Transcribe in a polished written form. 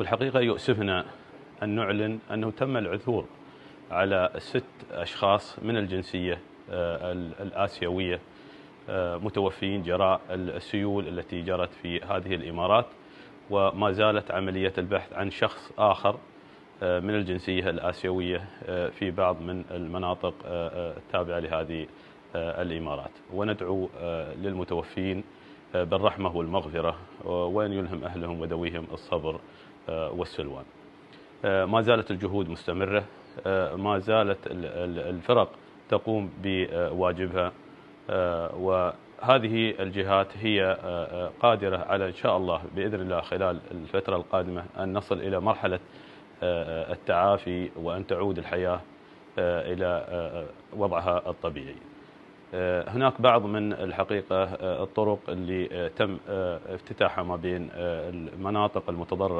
والحقيقة يؤسفنا أن نعلن أنه تم العثور على 6 أشخاص من الجنسية الآسيوية متوفيين جراء السيول التي جرت في هذه الإمارات، وما زالت عملية البحث عن شخص آخر من الجنسية الآسيوية في بعض من المناطق التابعة لهذه الإمارات. وندعو للمتوفين بالرحمة والمغفرة، وأن يلهم أهلهم وذويهم الصبر والسلوان. ما زالت الجهود مستمرة، ما زالت الفرق تقوم بواجبها، وهذه الجهات هي قادرة على إن شاء الله بإذن الله خلال الفترة القادمة أن نصل إلى مرحلة التعافي وأن تعود الحياة إلى وضعها الطبيعي. هناك بعض من الحقيقة الطرق اللي تم افتتاحها ما بين المناطق المتضررة